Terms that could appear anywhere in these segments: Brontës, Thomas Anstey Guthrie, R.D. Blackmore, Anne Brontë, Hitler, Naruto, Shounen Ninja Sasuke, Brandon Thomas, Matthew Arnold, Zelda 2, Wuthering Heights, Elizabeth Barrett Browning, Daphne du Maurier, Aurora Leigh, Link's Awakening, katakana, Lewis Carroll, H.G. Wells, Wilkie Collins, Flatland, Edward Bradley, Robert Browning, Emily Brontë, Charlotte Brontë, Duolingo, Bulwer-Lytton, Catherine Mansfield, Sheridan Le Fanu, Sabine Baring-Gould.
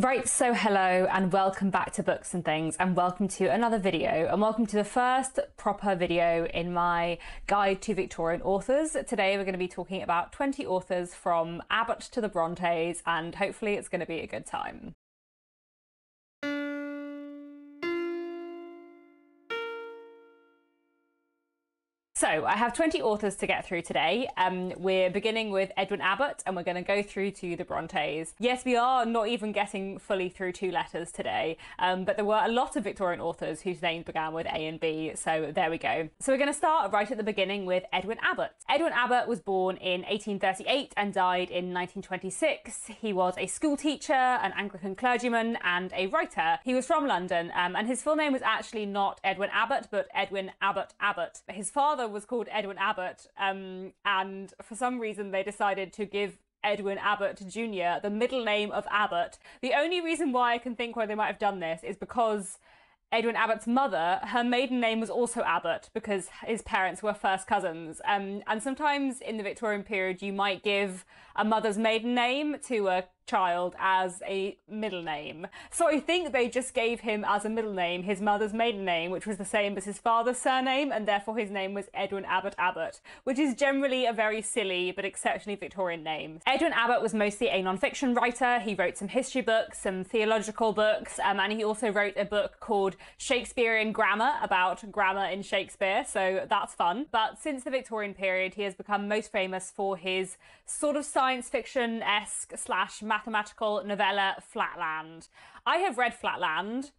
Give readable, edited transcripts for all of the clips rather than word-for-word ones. Right, so hello and welcome back to Books and Things, and welcome to another video, and welcome to the first proper video in my guide to Victorian authors. Today we're going to be talking about 20 authors from Abbott to the Brontes, and hopefully it's going to be a good time. So I have 20 authors to get through today. We're beginning with Edwin Abbott, and we're going to go through to the Brontes. Yes, we are not even getting fully through two letters today, but there were a lot of Victorian authors whose names began with A and B, so there we go. So we're going to start right at the beginning with Edwin Abbott. Edwin Abbott was born in 1838 and died in 1926. He was a school teacher, an Anglican clergyman, and a writer. He was from London, and his full name was actually not Edwin Abbott, but Edwin Abbott Abbott. His father was called Edwin Abbott, and for some reason they decided to give Edwin Abbott Jr. the middle name of Abbott. The only reason why I can think why they might have done this is because Edwin Abbott's mother, her maiden name was also Abbott, because his parents were first cousins. And sometimes in the Victorian period, you might give a mother's maiden name to a child as a middle name. So I think they just gave him as a middle name his mother's maiden name, which was the same as his father's surname, and therefore his name was Edwin Abbott Abbott, which is generally a very silly but exceptionally Victorian name. Edwin Abbott was mostly a non-fiction writer. He wrote some history books, some theological books, and he also wrote a book called Shakespearean Grammar about grammar in Shakespeare, so that's fun. But since the Victorian period, he has become most famous for his sort of science fiction-esque slash mathematical novella Flatland. I have read Flatland.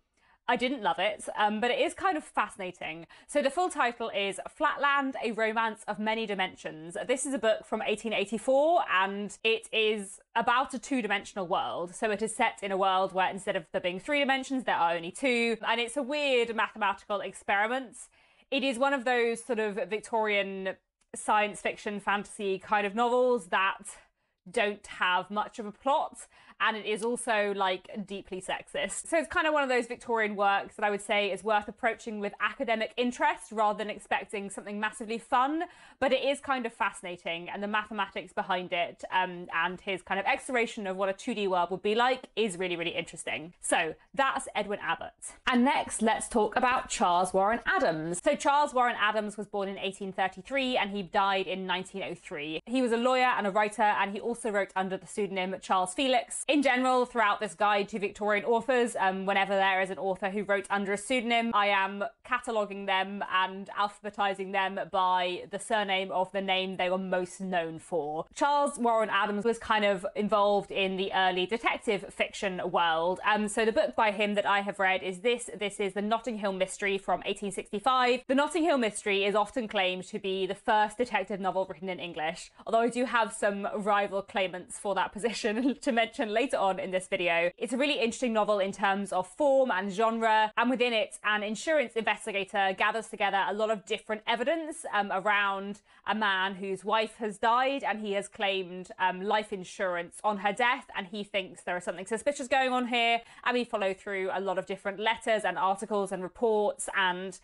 I didn't love it, but it is kind of fascinating. So the full title is Flatland, A Romance of Many Dimensions. This is a book from 1884, and it is about a two-dimensional world. So it is set in a world where instead of there being three dimensions, there are only two, and it's a weird mathematical experiment. It is one of those sort of Victorian science fiction fantasy kind of novels that don't have much of a plot, and it is also like deeply sexist. So it's kind of one of those Victorian works that I would say is worth approaching with academic interest rather than expecting something massively fun, but it is kind of fascinating, and the mathematics behind it and his kind of exploration of what a 2D world would be like is really, really interesting. So that's Edwin Abbott. And next, let's talk about Charles Warren Adams. So Charles Warren Adams was born in 1833 and he died in 1903. He was a lawyer and a writer, and he also wrote under the pseudonym Charles Felix. In general, throughout this guide to Victorian authors, whenever there is an author who wrote under a pseudonym, I am cataloguing them and alphabetizing them by the surname of the name they were most known for. Charles Warren Adams was kind of involved in the early detective fiction world, so the book by him that I have read is this is the Notting Hill Mystery from 1865. The Notting Hill Mystery is often claimed to be the first detective novel written in English, although I do have some rival claimants for that position to mention later on in this video. It's a really interesting novel in terms of form and genre, and within it an insurance investigator gathers together a lot of different evidence around a man whose wife has died, and he has claimed life insurance on her death, and he thinks there is something suspicious going on here, and we follow through a lot of different letters and articles and reports and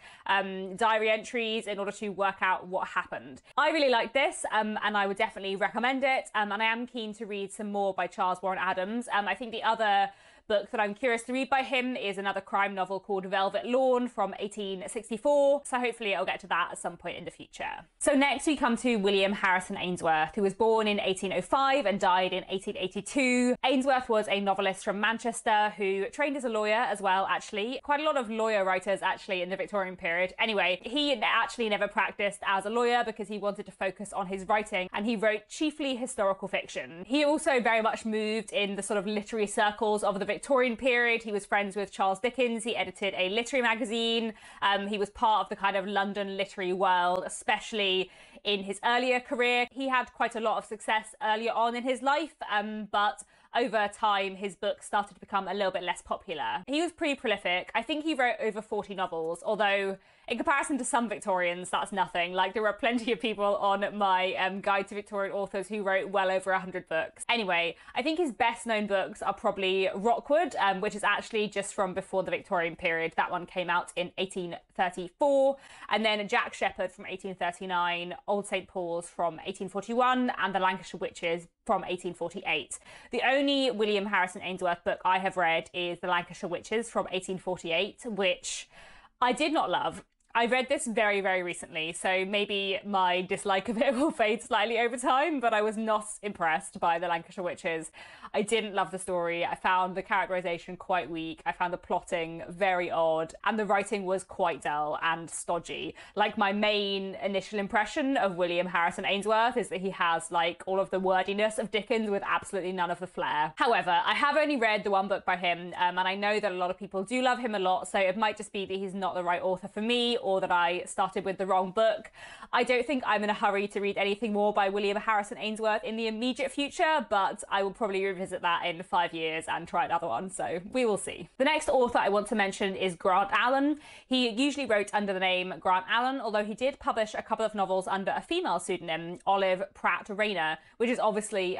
diary entries in order to work out what happened. I really like this, and I would definitely recommend it. And I am keen to read some more by Charles Warren Adams. I think the other book that I'm curious to read by him is another crime novel called Velvet Lawn from 1864, so hopefully I'll get to that at some point in the future. So next we come to William Harrison Ainsworth, who was born in 1805 and died in 1882. Ainsworth was a novelist from Manchester who trained as a lawyer as well, actually. Quite a lot of lawyer writers actually in the Victorian period. Anyway, he actually never practiced as a lawyer because he wanted to focus on his writing, and he wrote chiefly historical fiction. He also very much moved in the sort of literary circles of the Victorian period. He was friends with Charles Dickens. He edited a literary magazine. He was part of the kind of London literary world, especially in his earlier career. He had quite a lot of success earlier on in his life, but over time his books started to become a little bit less popular. He was pretty prolific. I think he wrote over 40 novels, although in comparison to some Victorians, that's nothing. Like, there were plenty of people on my guide to Victorian authors who wrote well over 100 books. Anyway, I think his best known books are probably Rockwood, which is actually just from before the Victorian period. That one came out in 1834, and then Jack Sheppard from 1839, Old St. Paul's from 1841, and The Lancashire Witches from 1848. The only William Harrison Ainsworth book I have read is The Lancashire Witches from 1848, which I did not love. I read this very, very recently, so maybe my dislike of it will fade slightly over time, but I was not impressed by The Lancashire Witches. I didn't love the story. I found the characterization quite weak. I found the plotting very odd, and the writing was quite dull and stodgy. Like, my main initial impression of William Harrison Ainsworth is that he has, like, all of the wordiness of Dickens with absolutely none of the flair. However, I have only read the one book by him, and I know that a lot of people do love him a lot, so it might just be that he's not the right author for me, or that I started with the wrong book. I don't think I'm in a hurry to read anything more by William Harrison Ainsworth in the immediate future, but I will probably revisit that in 5 years and try another one, so we will see. The next author I want to mention is Grant Allen. He usually wrote under the name Grant Allen, although he did publish a couple of novels under a female pseudonym, Olive Pratt Rayner, which is obviously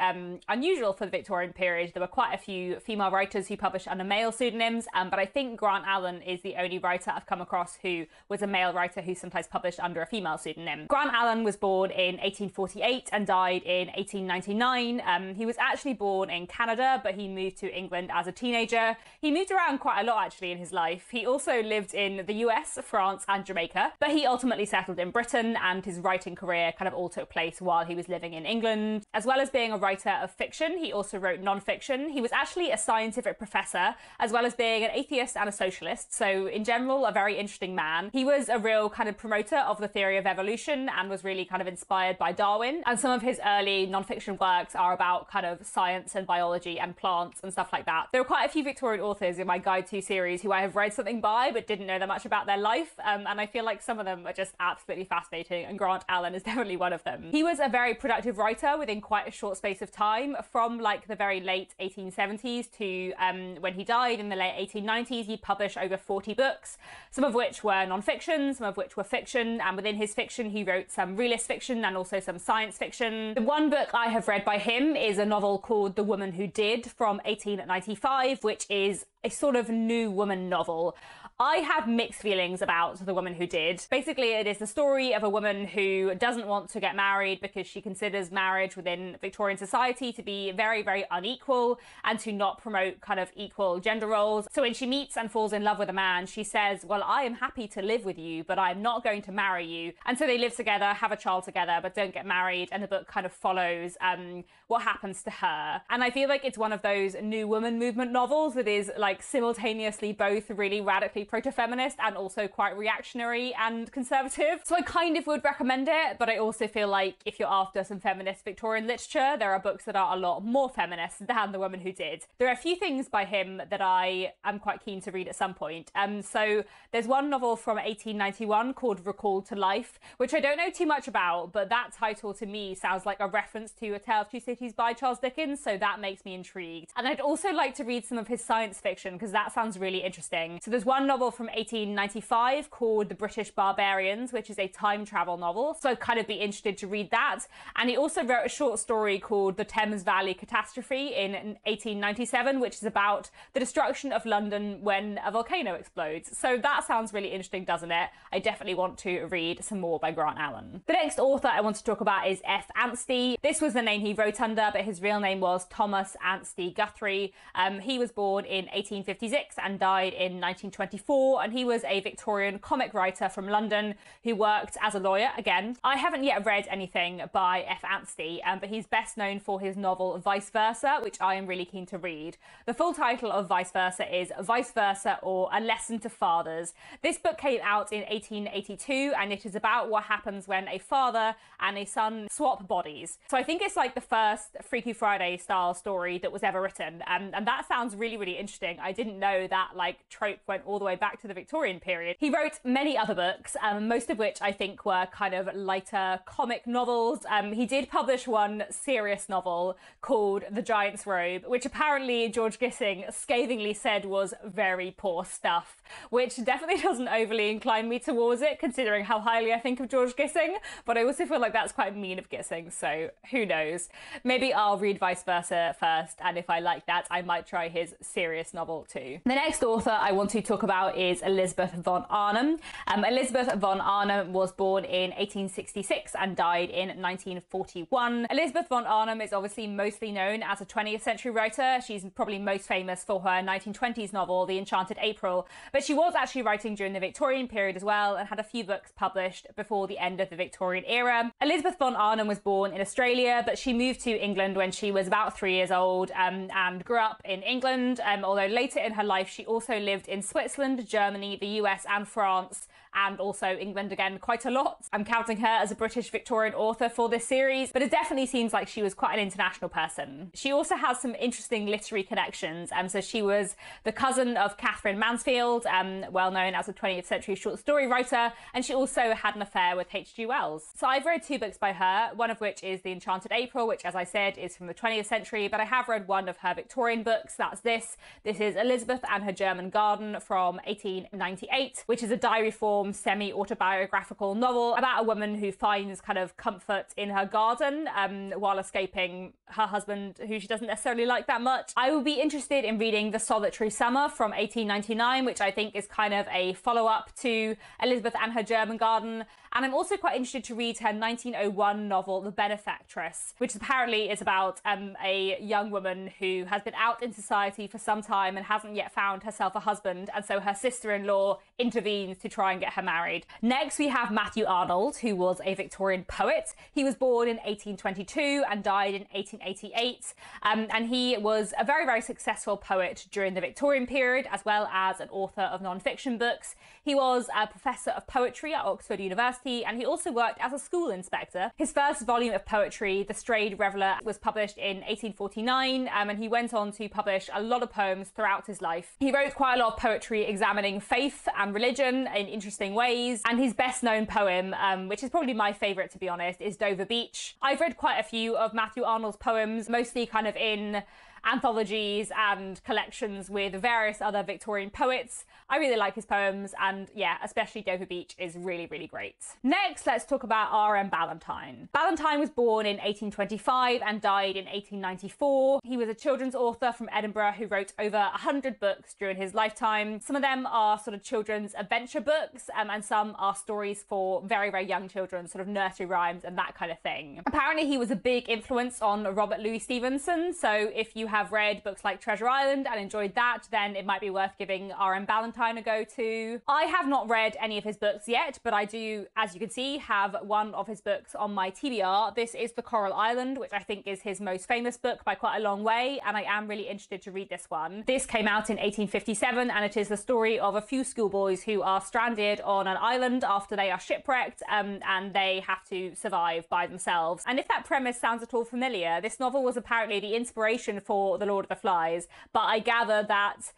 unusual for the Victorian period. There were quite a few female writers who published under male pseudonyms, but I think Grant Allen is the only writer I've come across who was a male writer who sometimes published under a female pseudonym. Grant Allen was born in 1848 and died in 1899. He was actually born in Canada, but he moved to England as a teenager. He moved around quite a lot actually in his life. He also lived in the US, France and Jamaica, but he ultimately settled in Britain, and his writing career kind of all took place while he was living in England. As well as being a writer of fiction, he also wrote non-fiction. He was actually a scientific professor, as well as being an atheist and a socialist. So in general, a very interesting man. He was a real kind of promoter of the theory of evolution and was really kind of inspired by Darwin. And some of his early non-fiction works are about kind of science and biology and plants and stuff like that. There are quite a few Victorian authors in my Guide To series who I have read something by but didn't know that much about their life, and I feel like some of them are just absolutely fascinating, and Grant Allen is definitely one of them. He was a very productive writer within quite a short space of time. From like the very late 1870s to when he died in the late 1890s, he published over 40 books, some of which were non-fiction, some of which were fiction, and within his fiction he wrote some realist fiction and also some science fiction. The one book I have read by him is a novel called The Woman Who Did from 1895, which is a sort of new woman novel. I have mixed feelings about The Woman Who Did. Basically, it is the story of a woman who doesn't want to get married because she considers marriage within Victorian society to be very, very unequal and to not promote kind of equal gender roles. So when she meets and falls in love with a man, she says, well, I am happy to live with you, but I'm not going to marry you. And so they live together, have a child together, but don't get married. And the book kind of follows what happens to her. And I feel like it's one of those new woman movement novels that is like simultaneously both really radically proto-feminist and also quite reactionary and conservative. So I kind of would recommend it, but I also feel like if you're after some feminist Victorian literature, there are books that are a lot more feminist than The Woman Who Did. There are a few things by him that I am quite keen to read at some point. So there's one novel from 1891 called Recalled to Life, which I don't know too much about, but that title to me sounds like a reference to A Tale of Two Cities by Charles Dickens, so that makes me intrigued. And I'd also like to read some of his science fiction, because that sounds really interesting. So there's one novel from 1895 called The British Barbarians, which is a time travel novel, so I'd kind of be interested to read that. And he also wrote a short story called The Thames Valley Catastrophe in 1897, which is about the destruction of London when a volcano explodes. So that sounds really interesting, doesn't it? I definitely want to read some more by Grant Allen. The next author I want to talk about is F. Anstey. This was the name he wrote under, but his real name was Thomas Anstey Guthrie. He was born in 1856 and died in 1924, and he was a Victorian comic writer from London who worked as a lawyer. Again, I haven't yet read anything by F. Anstey, but he's best known for his novel Vice Versa, which I am really keen to read. The full title of Vice Versa is Vice Versa, or A Lesson to Fathers. This book came out in 1882, and it is about what happens when a father and a son swap bodies. So I think it's like the first Freaky Friday style story that was ever written, and that sounds really, really interesting. I didn't know that like trope went all the way back to the Victorian period. He wrote many other books, most of which I think were kind of lighter comic novels. He did publish one serious novel called The Giant's Robe, which apparently George Gissing scathingly said was very poor stuff, which definitely doesn't overly incline me towards it, considering how highly I think of George Gissing, but I also feel like that's quite mean of Gissing, so who knows. Maybe I'll read Vice Versa first, and if I like that, I might try his serious novel too. The next author I want to talk about is Elizabeth von Arnim. Elizabeth von Arnim was born in 1866 and died in 1941. Elizabeth von Arnim is obviously mostly known as a 20th century writer. She's probably most famous for her 1920s novel, The Enchanted April, but she was actually writing during the Victorian period as well and had a few books published before the end of the Victorian era. Elizabeth von Arnim was born in Australia, but she moved to England when she was about 3 years old and grew up in England, although later in her life she also lived in Switzerland, Germany, the US and France, and also England again quite a lot. I'm counting her as a British Victorian author for this series, but it definitely seems like she was quite an international person. She also has some interesting literary connections, and so she was the cousin of Catherine Mansfield, well known as a 20th century short story writer, and she also had an affair with H.G. Wells. So I've read two books by her, one of which is The Enchanted April, which as I said is from the 20th century, but I have read one of her Victorian books, that's this. This is Elizabeth and Her German Garden from 1898, which is a diary form semi-autobiographical novel about a woman who finds kind of comfort in her garden while escaping her husband, who she doesn't necessarily like that much. I will be interested in reading The Solitary Summer from 1899, which I think is kind of a follow-up to Elizabeth and Her German Garden. And I'm also quite interested to read her 1901 novel, The Benefactress, which apparently is about a young woman who has been out in society for some time and hasn't yet found herself a husband. And so her sister-in-law intervenes to try and get her married. Next, we have Matthew Arnold, who was a Victorian poet. He was born in 1822 and died in 1888. And he was a very, very successful poet during the Victorian period, as well as an author of non-fiction books. He was a professor of poetry at Oxford University, and he also worked as a school inspector. His first volume of poetry, The Strayed Reveller, was published in 1849, and he went on to publish a lot of poems throughout his life. He wrote quite a lot of poetry examining faith and religion in interesting ways, and his best known poem, which is probably my favourite to be honest, is Dover Beach. I've read quite a few of Matthew Arnold's poems, mostly kind of in anthologies and collections with various other Victorian poets. I really like his poems, and yeah, especially Dover Beach is really, really great. Next, let's talk about R.M. Ballantyne. Ballantyne was born in 1825 and died in 1894. He was a children's author from Edinburgh who wrote over 100 books during his lifetime. Some of them are sort of children's adventure books, and some are stories for very, very young children, sort of nursery rhymes and that kind of thing. Apparently he was a big influence on Robert Louis Stevenson, so if you have read books like Treasure Island and enjoyed that, then it might be worth giving R.M. Ballantyne a go too. I have not read any of his books yet, but I do, as you can see, have one of his books on my TBR. This is The Coral Island, which I think is his most famous book by quite a long way, and I am really interested to read this one. This came out in 1857, and it is the story of a few schoolboys who are stranded on an island after they are shipwrecked, and they have to survive by themselves. And if that premise sounds at all familiar, this novel was apparently the inspiration for The Lord of the Flies, but I gather that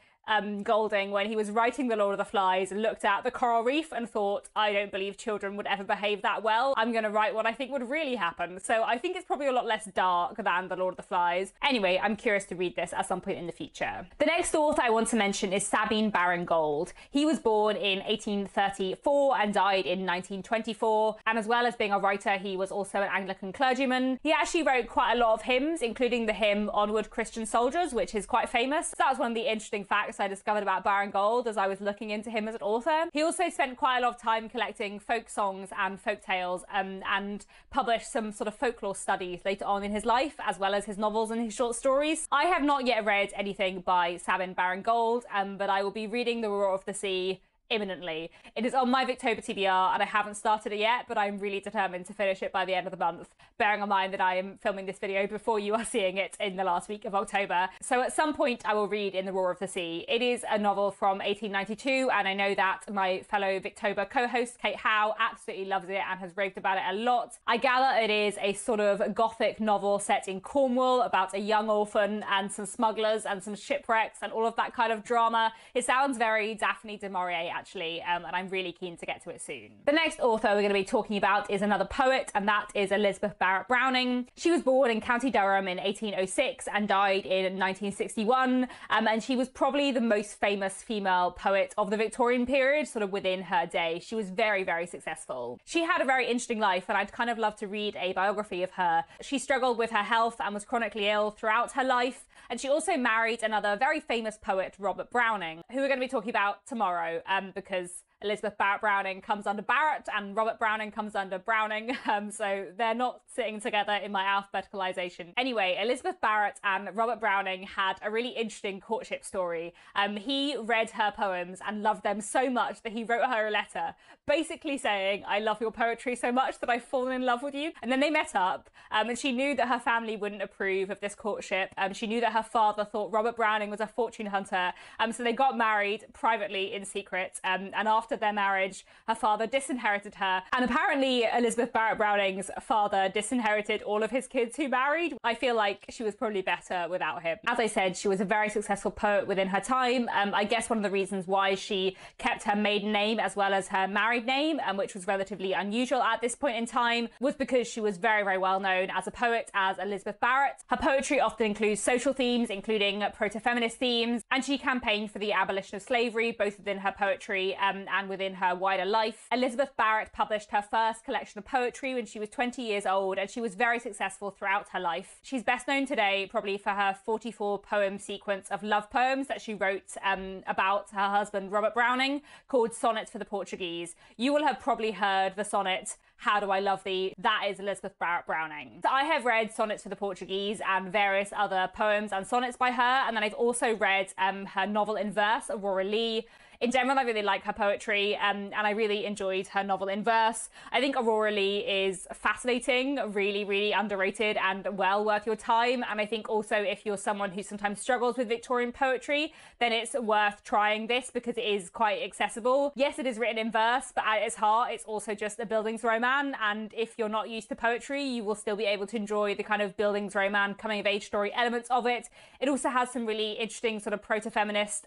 Golding, when he was writing The Lord of the Flies, looked at the coral reef and thought, I don't believe children would ever behave that well. I'm going to write what I think would really happen. So I think it's probably a lot less dark than The Lord of the Flies. Anyway, I'm curious to read this at some point in the future. The next author I want to mention is Sabine Baring-Gould. He was born in 1834 and died in 1924. And as well as being a writer, he was also an Anglican clergyman. He actually wrote quite a lot of hymns, including the hymn Onward Christian Soldiers, which is quite famous. So that was one of the interesting facts I discovered about Baring-Gould as I was looking into him as an author. He also spent quite a lot of time collecting folk songs and folk tales, and published some sort of folklore studies later on in his life, as well as his novels and his short stories. I have not yet read anything by Sabine Baring-Gould, but I will be reading The Roar of the Sea imminently. It is on my Victober TBR and I haven't started it yet, but I'm really determined to finish it by the end of the month, bearing in mind that I am filming this video before you are seeing it in the last week of October. So at some point I will read In the Roar of the Sea. It is a novel from 1892, and I know that my fellow Victober co-host Kate Howe absolutely loves it and has raved about it a lot. I gather it is a sort of gothic novel set in Cornwall about a young orphan and some smugglers and some shipwrecks and all of that kind of drama. It sounds very Daphne du Maurier actually, and I'm really keen to get to it soon. The next author we're going to be talking about is another poet, and that is Elizabeth Barrett Browning. She was born in County Durham in 1806 and died in 1961, and she was probably the most famous female poet of the Victorian period, sort of within her day. She was very, very successful. She had a very interesting life, and I'd kind of love to read a biography of her. She struggled with her health and was chronically ill throughout her life, and she also married another very famous poet, Robert Browning, who we're going to be talking about tomorrow, because Elizabeth Barrett Browning comes under Barrett and Robert Browning comes under Browning, so they're not sitting together in my alphabeticalization. Anyway, Elizabeth Barrett and Robert Browning had a really interesting courtship story. He read her poems and loved them so much that he wrote her a letter basically saying, "I love your poetry so much that I've fallen in love with you." And then they met up, and she knew that her family wouldn't approve of this courtship. She knew that her father thought Robert Browning was a fortune hunter, so they got married privately in secret, and after their marriage, her father disinherited her, and apparently Elizabeth Barrett Browning's father disinherited all of his kids who married. I feel like she was probably better without him. As I said, she was a very successful poet within her time. I guess one of the reasons why she kept her maiden name as well as her married name, which was relatively unusual at this point in time, was because she was very, very well known as a poet as Elizabeth Barrett. Her poetry often includes social themes, including proto-feminist themes, and she campaigned for the abolition of slavery, both within her poetry and within her wider life. Elizabeth Barrett published her first collection of poetry when she was 20 years old, and she was very successful throughout her life. She's best known today probably for her 44 poem sequence of love poems that she wrote about her husband Robert Browning, called Sonnets for the Portuguese. You will have probably heard the sonnet, "How Do I Love Thee?" That is Elizabeth Barrett Browning. So I have read Sonnets for the Portuguese and various other poems and sonnets by her, and then I've also read her novel in verse, Aurora Leigh. In general, I really like her poetry, and I really enjoyed her novel in verse. I think Aurora Leigh is fascinating, really, really underrated, and well worth your time. And I think also if you're someone who sometimes struggles with Victorian poetry, then it's worth trying this because it is quite accessible. Yes, it is written in verse, but at its heart, it's also just a buildings roman. And if you're not used to poetry, you will still be able to enjoy the kind of buildings roman, coming of age story elements of it. It also has some really interesting sort of proto-feminist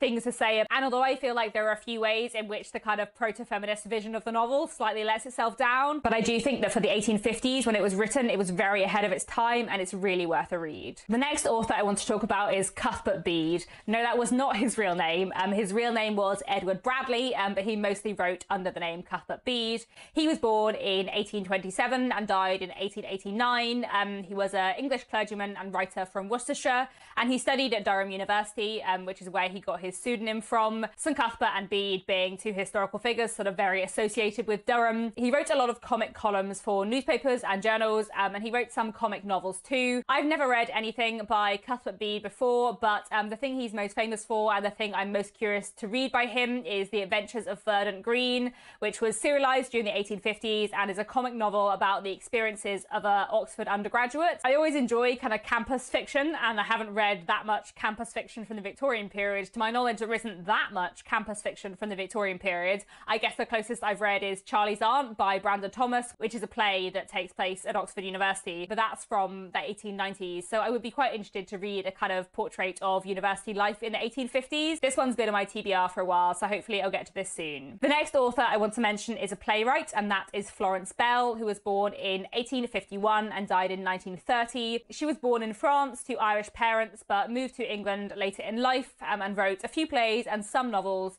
things to say. And although I feel like there are a few ways in which the kind of proto-feminist vision of the novel slightly lets itself down, but I do think that for the 1850s, when it was written, it was very ahead of its time, and it's really worth a read. The next author I want to talk about is Cuthbert Bede. No, that was not his real name. His real name was Edward Bradley, but he mostly wrote under the name Cuthbert Bede. He was born in 1827 and died in 1889. He was an English clergyman and writer from Worcestershire, and he studied at Durham University, which is where he got his pseudonym from, St Cuthbert and Bede being two historical figures sort of very associated with Durham. He wrote a lot of comic columns for newspapers and journals, and he wrote some comic novels too. I've never read anything by Cuthbert Bede before, but the thing he's most famous for and the thing I'm most curious to read by him is The Adventures of Verdant Green, which was serialized during the 1850s and is a comic novel about the experiences of an Oxford undergraduate. I always enjoy kind of campus fiction, and I haven't read that much campus fiction from the Victorian period. To my knowledge, there isn't that much campus fiction from the Victorian period. I guess the closest I've read is Charlie's Aunt by Brandon Thomas, which is a play that takes place at Oxford University, but that's from the 1890s. So I would be quite interested to read a kind of portrait of university life in the 1850s. This one's been on my TBR for a while, so hopefully I'll get to this soon. The next author I want to mention is a playwright, and that is Florence Bell, who was born in 1851 and died in 1930. She was born in France to Irish parents, but moved to England later in life, and wrote a few plays and some novels,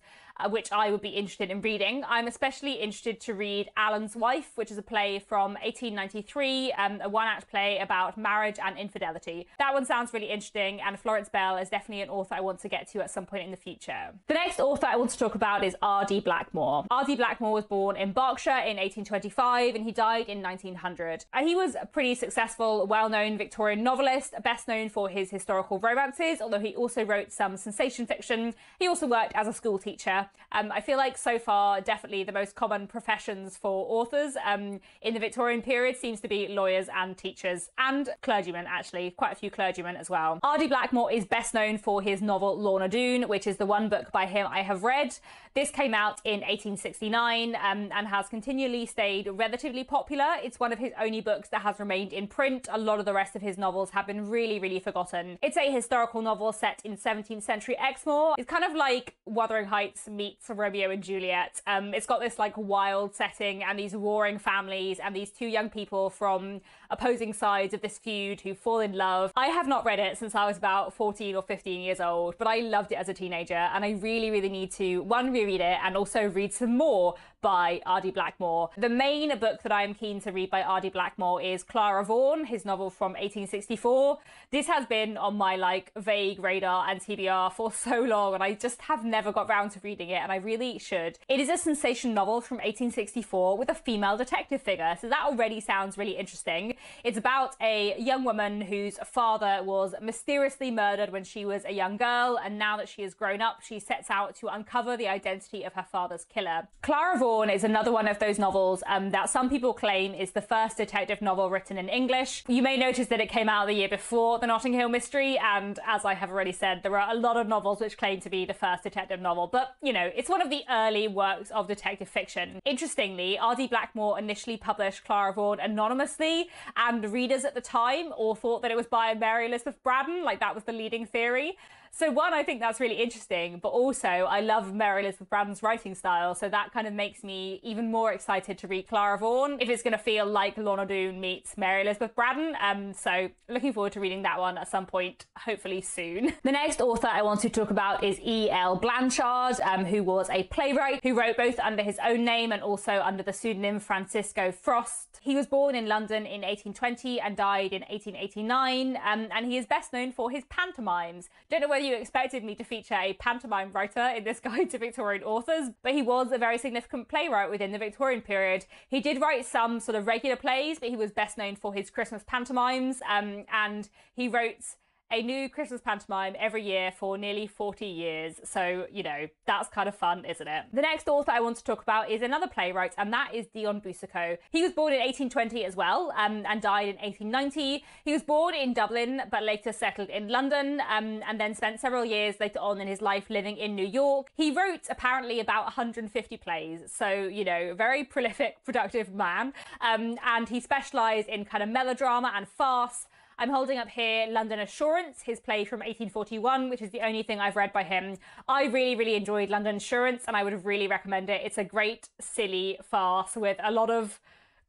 which I would be interested in reading. I'm especially interested to read Alan's Wife, which is a play from 1893, a one-act play about marriage and infidelity. That one sounds really interesting, and Florence Bell is definitely an author I want to get to at some point in the future. The next author I want to talk about is R.D. Blackmore. R.D. Blackmore was born in Berkshire in 1825, and he died in 1900. He was a pretty successful, well-known Victorian novelist, best known for his historical romances, although he also wrote some sensation fiction. He also worked as a school teacher. I feel like so far, definitely the most common professions for authors in the Victorian period seems to be lawyers and teachers and clergymen, actually, quite a few clergymen as well. R.D. Blackmore is best known for his novel Lorna Doone, which is the one book by him I have read. This came out in 1869 and has continually stayed relatively popular. It's one of his only books that has remained in print. A lot of the rest of his novels have been really, really forgotten. It's a historical novel set in 17th century Exmoor. It's kind of like Wuthering Heights meets Romeo and Juliet. It's got this like wild setting and these warring families and these two young people from opposing sides of this feud who fall in love. I have not read it since I was about 14 or 15 years old, but I loved it as a teenager, and I really, really need to, one, reread it and also read some more by R.D. Blackmore. The main book that I am keen to read by R.D. Blackmore is Clara Vaughan, his novel from 1864. This has been on my like vague radar and TBR for so long, and I just have never got round to reading it, and I really should. It is a sensation novel from 1864 with a female detective figure, so that already sounds really interesting. It's about a young woman whose father was mysteriously murdered when she was a young girl, and now that she has grown up, she sets out to uncover the identity of her father's killer. Clara Vaughan is another one of those novels that some people claim is the first detective novel written in English. You may notice that it came out the year before The Notting Hill Mystery, and as I have already said, there are a lot of novels which claim to be the first detective novel, but you know, it's one of the early works of detective fiction. Interestingly, R.D. Blackmore initially published Clara Vaughan anonymously, and readers at the time all thought that it was by Mary Elizabeth Braddon, like that was the leading theory. So one, I think that's really interesting, but also I love Mary Elizabeth Braddon's writing style, so that kind of makes me even more excited to read Clara Vaughan, if it's going to feel like Lorna Doone meets Mary Elizabeth Braddon. So looking forward to reading that one at some point, hopefully soon. The next author I want to talk about is E. L. Blanchard, who was a playwright who wrote both under his own name and also under the pseudonym Francisco Frost. He was born in London in 1820 and died in 1889, and he is best known for his pantomimes. Don't know whether you expected me to feature a pantomime writer in this guide to Victorian authors, but he was a very significant playwright within the Victorian period. He did write some sort of regular plays, but he was best known for his Christmas pantomimes, and he wrote a new Christmas pantomime every year for nearly 40 years. So, you know, that's kind of fun, isn't it? The next author I want to talk about is another playwright, and that is Dion Boucicault. He was born in 1820 as well, and died in 1890. He was born in Dublin, but later settled in London, and then spent several years later on in his life living in New York. He wrote apparently about 150 plays. So, you know, very prolific, productive man. And he specialised in kind of melodrama and farce. I'm holding up here London Assurance, his play from 1841, which is the only thing I've read by him. I really, really enjoyed London Assurance, and I would really recommend it. It's a great, silly farce with a lot of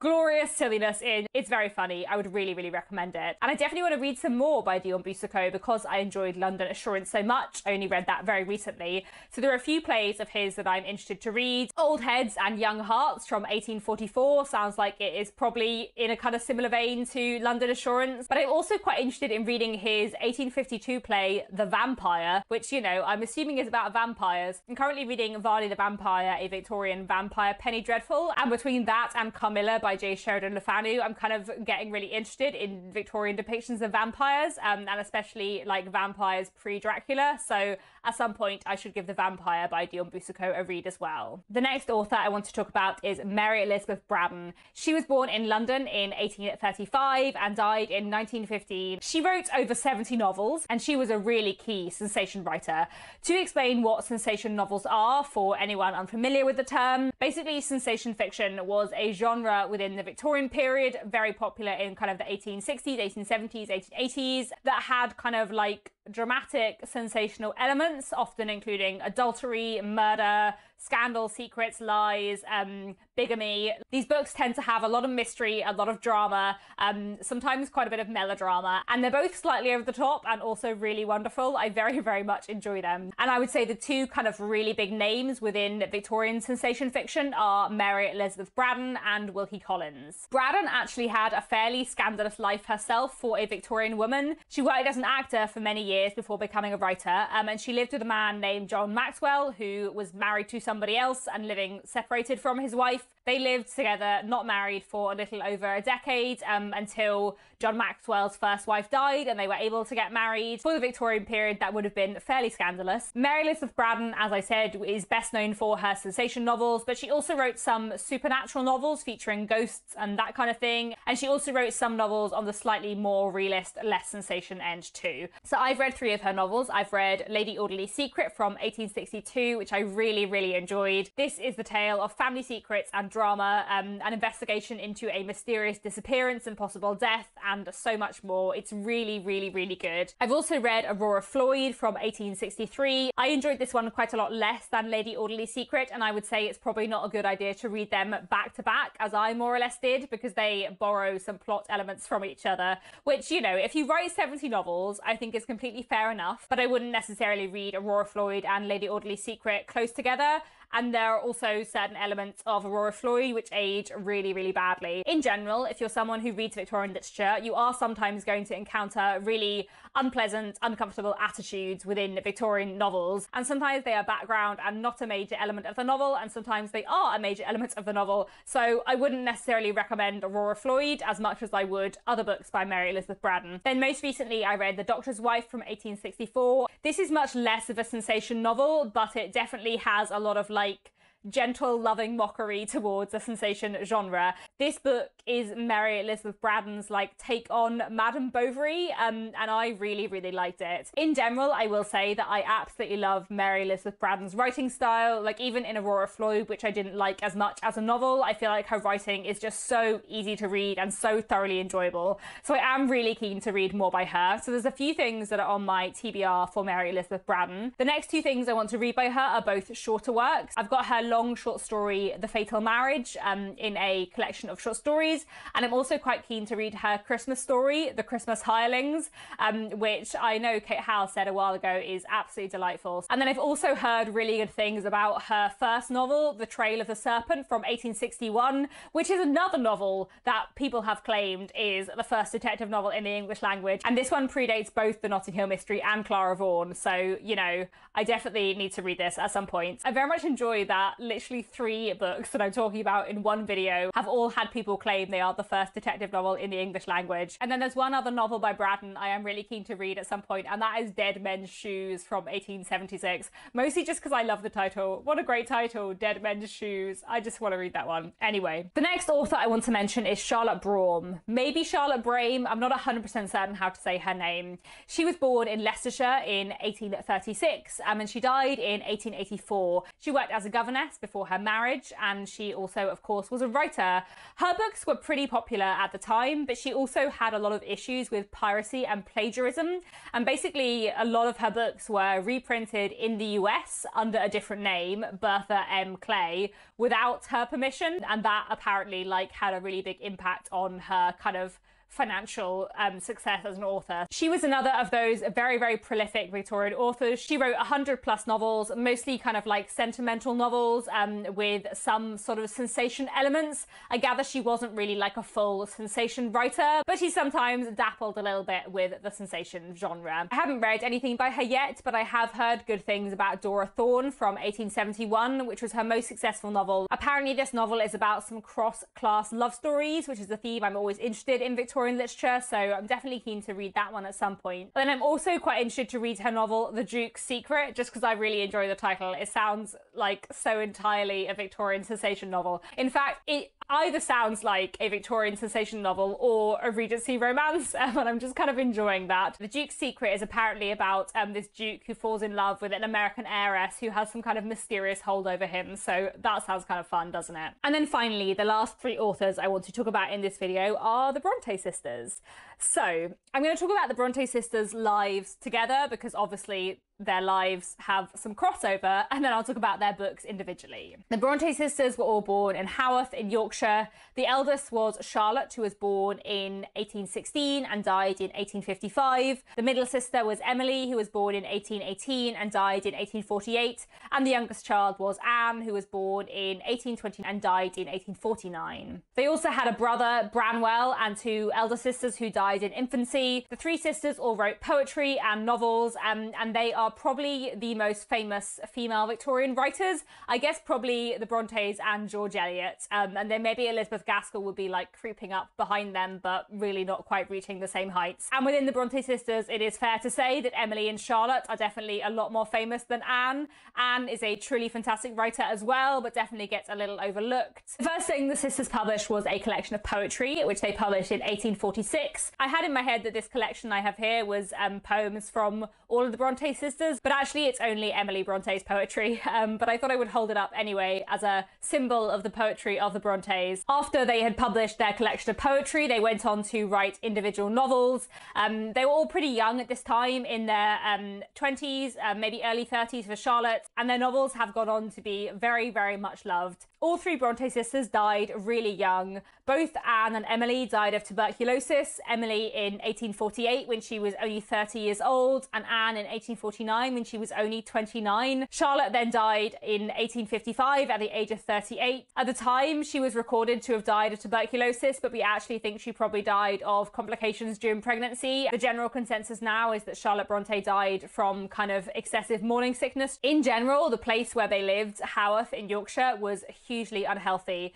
glorious silliness in. It's very funny. I would really, really recommend it. And I definitely want to read some more by Dion Boucicault because I enjoyed London Assurance so much. I only read that very recently. So there are a few plays of his that I'm interested to read. Old Heads and Young Hearts from 1844 sounds like it is probably in a kind of similar vein to London Assurance. But I'm also quite interested in reading his 1852 play, The Vampire, which, you know, I'm assuming is about vampires. I'm currently reading Varney the Vampire, a Victorian vampire penny dreadful. And between that and Carmilla by J. Sheridan Le Fanu, I'm kind of getting really interested in Victorian depictions of vampires, and especially like vampires pre-Dracula. So at some point I should give The Vampire by Dion Boucicault a read as well. The next author I want to talk about is Mary Elizabeth Braddon. She was born in London in 1835 and died in 1915. She wrote over 70 novels, and she was a really key sensation writer. To explain what sensation novels are for anyone unfamiliar with the term, basically sensation fiction was a genre within the Victorian period, very popular in kind of the 1860s, 1870s, 1880s, that had kind of like dramatic, sensational elements, often including adultery, murder, scandal, secrets, lies, bigamy. These books tend to have a lot of mystery, a lot of drama, sometimes quite a bit of melodrama, and they're both slightly over the top and also really wonderful. I very, very much enjoy them. And I would say the two kind of really big names within Victorian sensation fiction are Mary Elizabeth Braddon and Wilkie Collins. Braddon actually had a fairly scandalous life herself for a Victorian woman. She worked as an actor for many years before becoming a writer, and she lived with a man named John Maxwell, who was married to somebody else and living separated from his wife. They lived together, not married, for a little over a decade, until John Maxwell's first wife died and they were able to get married. For the Victorian period, that would have been fairly scandalous. Mary Elizabeth Braddon, as I said, is best known for her sensation novels, but she also wrote some supernatural novels featuring ghosts and that kind of thing. And she also wrote some novels on the slightly more realist, less sensation end too. So I've read three of her novels. I've read Lady Audley's Secret from 1862, which I really, really enjoyed. This is the tale of family secrets and drama, an investigation into a mysterious disappearance and possible death, and so much more. It's really, really, really good. I've also read Aurora Floyd from 1863. I enjoyed this one quite a lot less than Lady Audley's Secret, and I would say it's probably not a good idea to read them back to back, as I more or less did, because they borrow some plot elements from each other, which, you know, if you write 70 novels, I think is completely fair enough, but I wouldn't necessarily read Aurora Floyd and Lady Audley's Secret close together. And there are also certain elements of Aurora Floyd which age really, really badly. In general, if you're someone who reads Victorian literature, you are sometimes going to encounter really unpleasant, uncomfortable attitudes within Victorian novels. And sometimes they are background and not a major element of the novel, and sometimes they are a major element of the novel. So I wouldn't necessarily recommend Aurora Floyd as much as I would other books by Mary Elizabeth Braddon. Then most recently, I read The Doctor's Wife from 1864. This is much less of a sensation novel, but it definitely has a lot of like gentle, loving mockery towards the sensation genre. This book is Mary Elizabeth Braddon's like take on Madame Bovary, and I really, really liked it. In general, I will say that I absolutely love Mary Elizabeth Braddon's writing style. Like even in Aurora Floyd, which I didn't like as much as a novel, I feel like her writing is just so easy to read and so thoroughly enjoyable. So I am really keen to read more by her. So there's a few things that are on my TBR for Mary Elizabeth Braddon. The next two things I want to read by her are both shorter works. I've got her long short story The Fatal Marriage in a collection of short stories, and I'm also quite keen to read her Christmas story The Christmas Hirelings, which I know Kate Howell said a while ago is absolutely delightful. And then I've also heard really good things about her first novel The Trail of the Serpent from 1861, which is another novel that people have claimed is the first detective novel in the English language, and this one predates both the Notting Hill Mystery and Clara Vaughan, so you know I definitely need to read this at some point. I very much enjoy that literally three books that I'm talking about in one video have all had people claim they are the first detective novel in the English language. And then there's one other novel by Braddon I am really keen to read at some point, and that is Dead Men's Shoes from 1876, mostly just because I love the title. What a great title, Dead Men's Shoes. I just want to read that one. Anyway, the next author I want to mention is Charlotte Brome. Maybe Charlotte Brame, I'm not 100% certain how to say her name. She was born in Leicestershire in 1836, and she died in 1884. She worked as a governess before her marriage, and she also of course was a writer. Her books were pretty popular at the time, but she also had a lot of issues with piracy and plagiarism, and basically a lot of her books were reprinted in the US under a different name, Bertha M Clay, without her permission, and that apparently like had a really big impact on her kind of financial success as an author. She was another of those very, very prolific Victorian authors. She wrote 100+ novels, mostly kind of like sentimental novels with some sort of sensation elements. I gather she wasn't really like a full sensation writer, but she sometimes dabbled a little bit with the sensation genre. I haven't read anything by her yet, but I have heard good things about Dora Thorne from 1871, which was her most successful novel. Apparently this novel is about some cross-class love stories, which is a theme I'm always interested in Victorian literature, so I'm definitely keen to read that one at some point. But then I'm also quite interested to read her novel The Duke's Secret, just because I really enjoy the title. It sounds like so entirely a Victorian sensation novel. In fact, it either sounds like a Victorian sensation novel or a Regency romance, and I'm just kind of enjoying that. The Duke's Secret is apparently about this duke who falls in love with an American heiress who has some kind of mysterious hold over him, so that sounds kind of fun, doesn't it? And then finally, the last three authors I want to talk about in this video are the Brontë sisters. So I'm going to talk about the Brontë sisters' lives together, because obviously their lives have some crossover, and then I'll talk about their books individually. The Brontë sisters were all born in Haworth in Yorkshire. The eldest was Charlotte, who was born in 1816 and died in 1855. The middle sister was Emily, who was born in 1818 and died in 1848. And the youngest child was Anne, who was born in 1820 and died in 1849. They also had a brother, Branwell, and two elder sisters who died in infancy. The three sisters all wrote poetry and novels, and they are probably the most famous female Victorian writers. I guess probably the Brontes and George Eliot, and then maybe Elizabeth Gaskell would be like creeping up behind them, but really not quite reaching the same heights. And within the Brontë sisters, it is fair to say that Emily and Charlotte are definitely a lot more famous than Anne. Anne is a truly fantastic writer as well, but definitely gets a little overlooked. The first thing the sisters published was a collection of poetry, which they published in 1846. I had in my head that this collection I have here was poems from all of the Brontë sisters, but actually it's only Emily Bronte's poetry. But I thought I would hold it up anyway as a symbol of the poetry of the Brontes. After they had published their collection of poetry, they went on to write individual novels. They were all pretty young at this time, in their 20s, maybe early 30s for Charlotte, and their novels have gone on to be very, very much loved. All three Brontë sisters died really young. Both Anne and Emily died of tuberculosis, Emily in 1848 when she was only 30 years old, and Anne in 1849 when she was only 29. Charlotte then died in 1855 at the age of 38. At the time, she was recorded to have died of tuberculosis, but we actually think she probably died of complications during pregnancy. The general consensus now is that Charlotte Brontë died from kind of excessive morning sickness. In general, the place where they lived, Haworth in Yorkshire, was hugely unhealthy.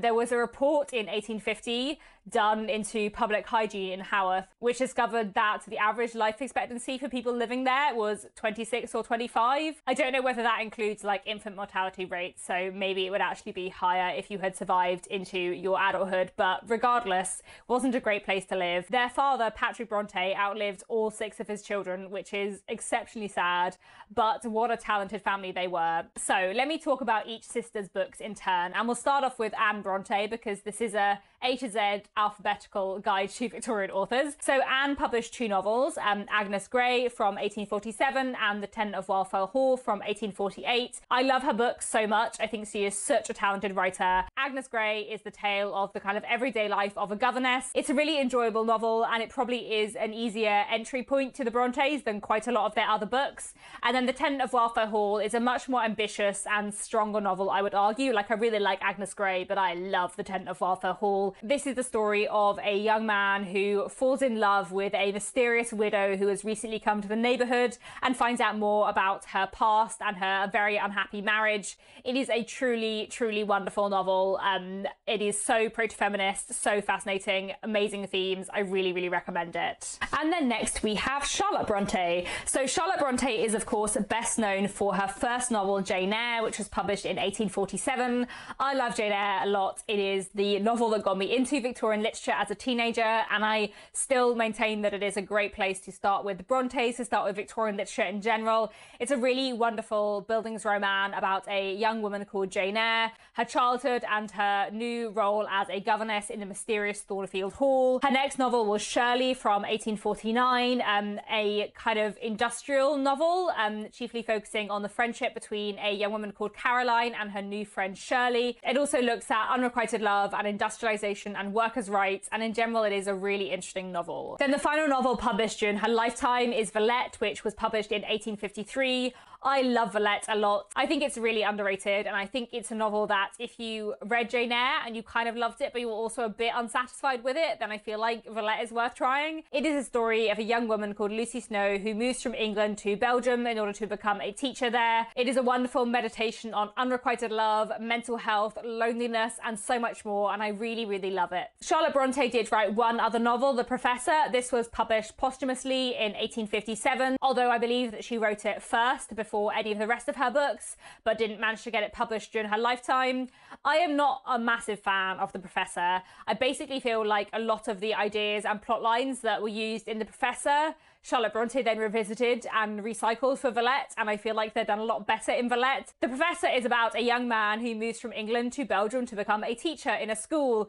There was a report in 1850 done into public hygiene in Haworth, which discovered that the average life expectancy for people living there was 26 or 25. I don't know whether that includes like infant mortality rates, so maybe it would actually be higher if you had survived into your adulthood, but regardless, wasn't a great place to live. Their father, Patrick Brontë, outlived all 6 of his children, which is exceptionally sad, but what a talented family they were. So let me talk about each sister's books in turn, and we'll start off with Anne Brontë because this is a A to Z alphabetical guide to Victorian authors. So Anne published 2 novels, Agnes Grey from 1847 and The Tenant of Wildfell Hall from 1848. I love her books so much. I think she is such a talented writer. Agnes Grey is the tale of the kind of everyday life of a governess. It's a really enjoyable novel, and it probably is an easier entry point to the Brontes than quite a lot of their other books. And then The Tenant of Wildfell Hall is a much more ambitious and stronger novel, I would argue. Like, I really like Agnes Grey, but I love The Tenant of Wildfell Hall. This is the story of a young man who falls in love with a mysterious widow who has recently come to the neighborhood, and finds out more about her past and her very unhappy marriage. It is a truly, truly wonderful novel. It is so proto-feminist, so fascinating, amazing themes. I really, really recommend it. And then next we have Charlotte Brontë. So Charlotte Brontë is, of course, best known for her first novel, Jane Eyre, which was published in 1847. I love Jane Eyre a lot. It is the novel that got me into Victorian literature as a teenager, and I still maintain that it is a great place to start with the Brontes, to start with Victorian literature in general. It's a really wonderful Bildungsroman about a young woman called Jane Eyre, her childhood and her new role as a governess in the mysterious Thornfield Hall. Her next novel was Shirley from 1849, a kind of industrial novel, chiefly focusing on the friendship between a young woman called Caroline and her new friend Shirley. It also looks at unrequited love and industrialization and workers' rights, and in general it is a really interesting novel. Then the final novel published during her lifetime is Villette, which was published in 1853. I love Villette a lot. I think it's really underrated, and I think it's a novel that if you read Jane Eyre and you kind of loved it but you were also a bit unsatisfied with it, then I feel like Villette is worth trying. It is a story of a young woman called Lucy Snow who moves from England to Belgium in order to become a teacher there. It is a wonderful meditation on unrequited love, mental health, loneliness, and so much more, and I really love it. Charlotte Brontë did write one other novel, The Professor. This was published posthumously in 1857, although I believe that she wrote it first before any of the rest of her books, but didn't manage to get it published during her lifetime. I am not a massive fan of The Professor. I basically feel like a lot of the ideas and plot lines that were used in The Professor, Charlotte Brontë then revisited and recycled for Villette, and I feel like they've done a lot better in Villette. The Professor is about a young man who moves from England to Belgium to become a teacher in a school.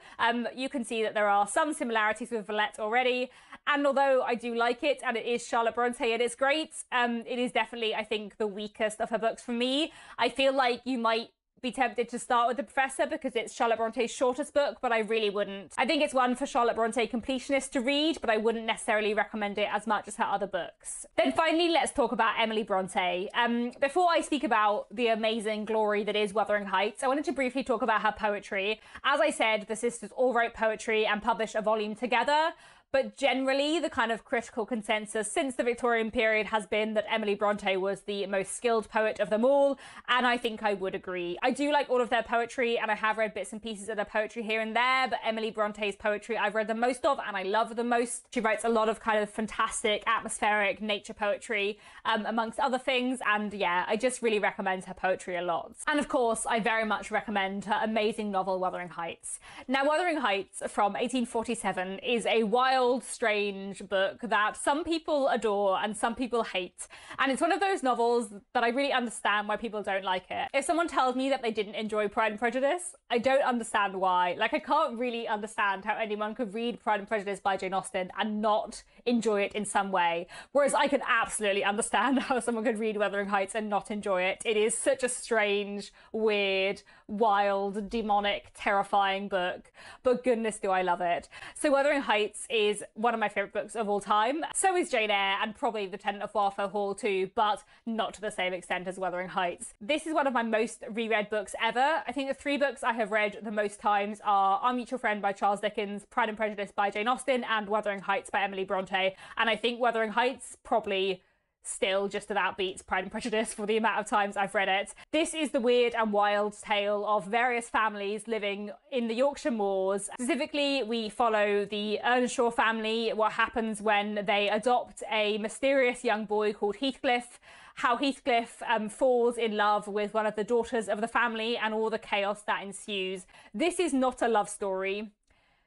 You can see that there are some similarities with Villette already, and although I do like it and it is Charlotte Brontë and it's great, it is definitely, I think, the weakest of her books for me. I feel like you might be tempted to start with The Professor because it's Charlotte Bronte's shortest book, but I really wouldn't. I think it's one for Charlotte Brontë completionists to read, but I wouldn't necessarily recommend it as much as her other books. Then finally, let's talk about Emily Brontë. Before I speak about the amazing glory that is Wuthering Heights, I wanted to briefly talk about her poetry. As I said, the sisters all wrote poetry and published a volume together, but generally, the kind of critical consensus since the Victorian period has been that Emily Brontë was the most skilled poet of them all, and I think I would agree. I do like all of their poetry, and I have read bits and pieces of their poetry here and there, but Emily Bronte's poetry I've read the most of, and I love the most. She writes a lot of kind of fantastic, atmospheric nature poetry, amongst other things, and yeah, I just really recommend her poetry a lot. And of course, I very much recommend her amazing novel, Wuthering Heights. Now, Wuthering Heights from 1847 is a wild wild, strange book that some people adore and some people hate. And it's one of those novels that I really understand why people don't like it. If someone tells me that they didn't enjoy Pride and Prejudice, I don't understand why. Like, I can't really understand how anyone could read Pride and Prejudice by Jane Austen and not enjoy it in some way. Whereas I can absolutely understand how someone could read Wuthering Heights and not enjoy it. It is such a strange, weird, wild, demonic, terrifying book, but goodness do I love it. So Wuthering Heights is one of my favourite books of all time. So is Jane Eyre and probably The Tenant of Warfell Hall too, but not to the same extent as Wuthering Heights. This is one of my most reread books ever. I think the three books I have read the most times are Our Mutual Friend by Charles Dickens, Pride and Prejudice by Jane Austen, and Wuthering Heights by Emily Brontë. And I think Wuthering Heights probably still just about beats Pride and Prejudice for the amount of times I've read it. This is the weird and wild tale of various families living in the Yorkshire moors. Specifically, we follow the Earnshaw family, what happens when they adopt a mysterious young boy called Heathcliff, how Heathcliff falls in love with one of the daughters of the family, and all the chaos that ensues. This is not a love story.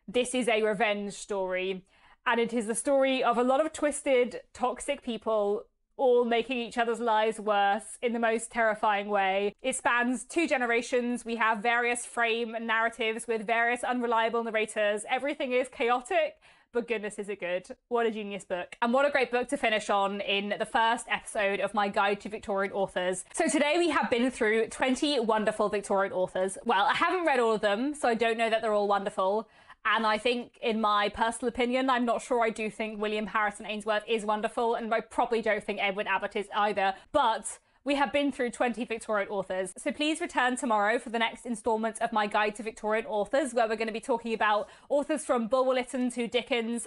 This is a revenge story. And it is the story of a lot of twisted, toxic people all making each other's lives worse in the most terrifying way. It spans two generations. We have various frame narratives with various unreliable narrators. Everything is chaotic, but goodness is it good. What a genius book. And what a great book to finish on in the first episode of my guide to Victorian authors. So today we have been through 20 wonderful Victorian authors. Well, I haven't read all of them, so I don't know that they're all wonderful. And I think, in my personal opinion, I'm not sure I do think William Harrison Ainsworth is wonderful, and I probably don't think Edwin Abbott is either. But we have been through 20 Victorian authors. So please return tomorrow for the next instalment of my guide to Victorian authors, where we're going to be talking about authors from Bulwer-Lytton to Dickens,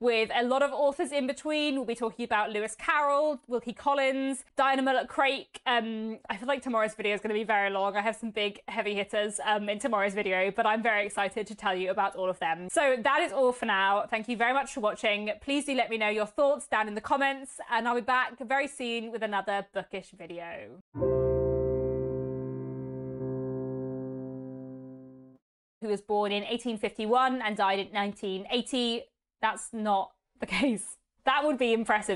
with a lot of authors in between. We'll be talking about Lewis Carroll, Wilkie Collins, Diana Mulock Craik. I feel like tomorrow's video is going to be very long. I have some big heavy hitters in tomorrow's video, but I'm very excited to tell you about all of them. So that is all for now. Thank you very much for watching. Please do let me know your thoughts down in the comments, and I'll be back very soon with another bookish video. Who was born in 1851 and died in 1980. That's not the case. That would be impressive.